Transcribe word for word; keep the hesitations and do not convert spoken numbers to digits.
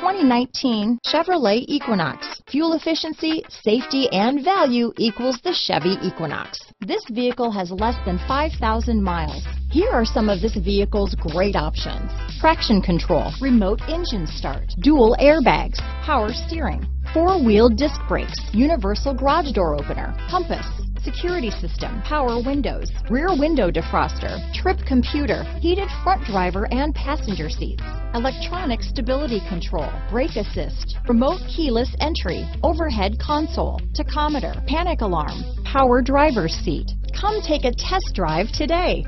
twenty nineteen Chevrolet Equinox. Fuel efficiency, safety, and value equals the Chevy Equinox. This vehicle has less than five thousand miles. Here are some of this vehicle's great options: traction control, remote engine start, dual airbags, power steering, four-wheel disc brakes, universal garage door opener, compass, security system, power windows, rear window defroster, trip computer, heated front driver and passenger seats, electronic stability control, brake assist, remote keyless entry, overhead console, tachometer, panic alarm, power driver's seat. Come take a test drive today.